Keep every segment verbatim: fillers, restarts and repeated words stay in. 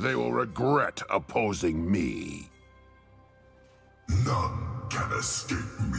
They will regret opposing me. None can escape me.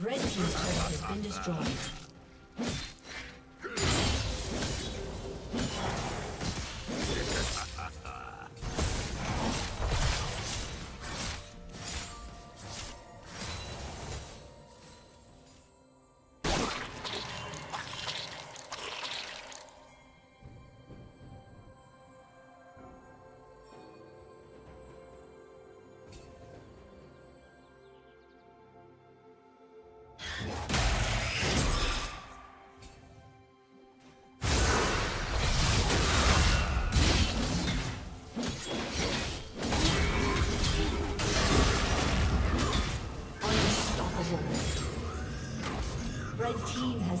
Red team's turret has been destroyed. team has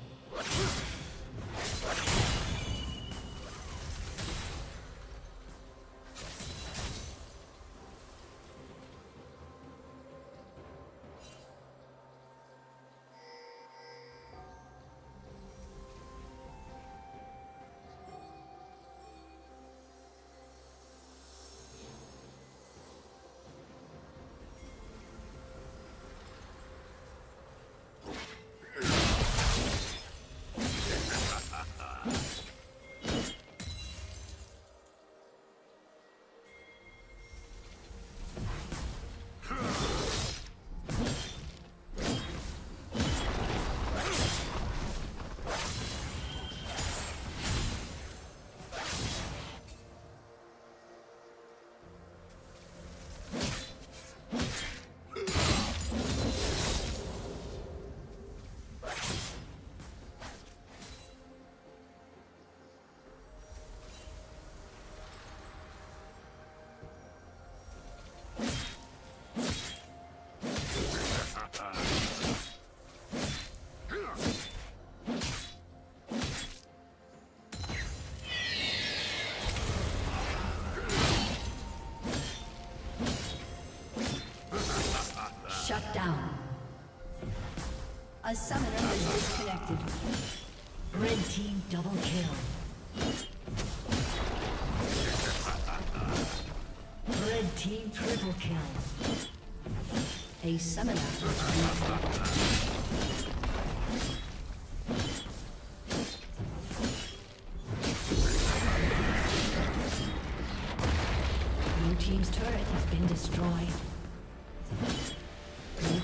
Shut down. A summoner is disconnected. Red team double kill. Red team triple kill. A summoner is disconnected. Blue team's turret has been destroyed.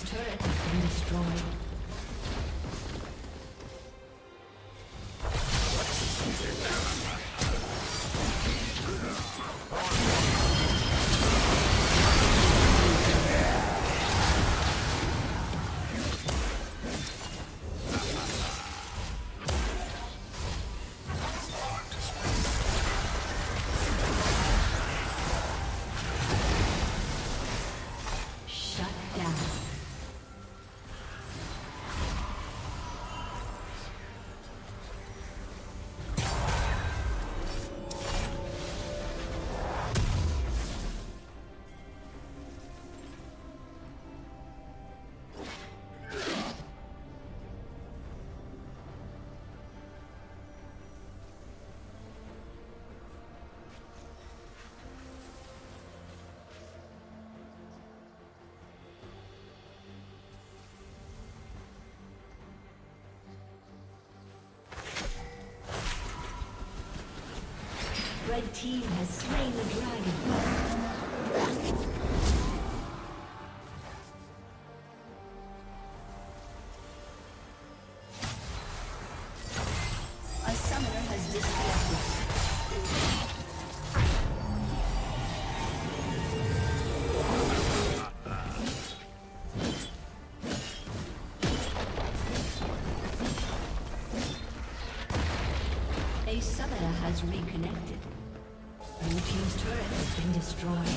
Team's turret has been destroyed. Red team has slain the dragon. A summoner has reconnected. Blue team's turret has been destroyed.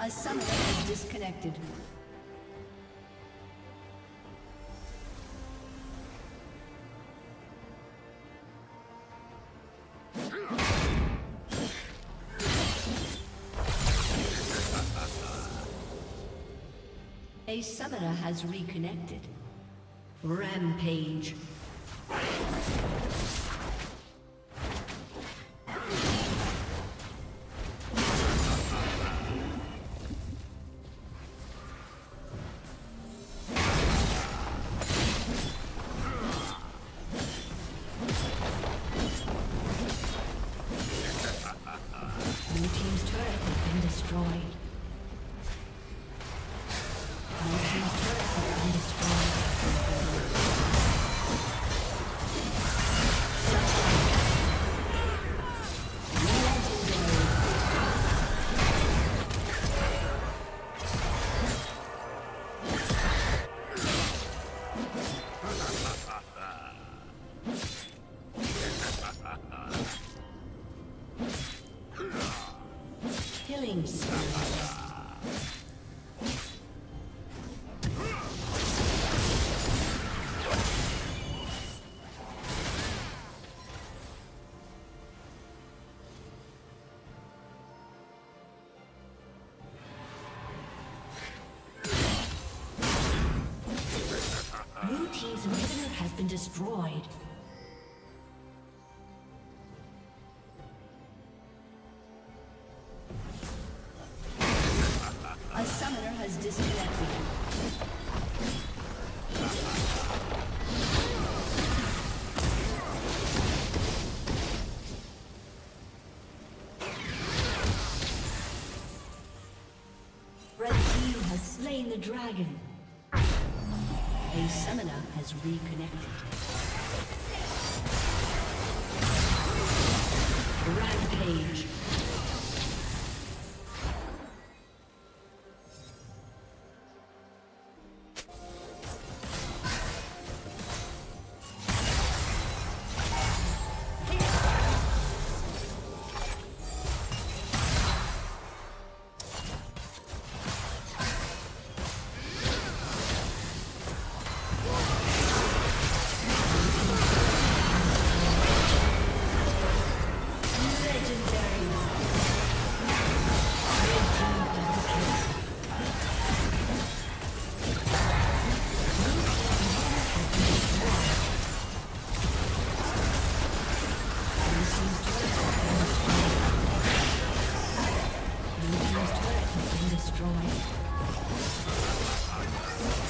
A summoner has disconnected. A summoner has reconnected. Rampage. been destroyed. A summoner has disconnected. Dragon. A summoner has reconnected. Rampage. Destroyed.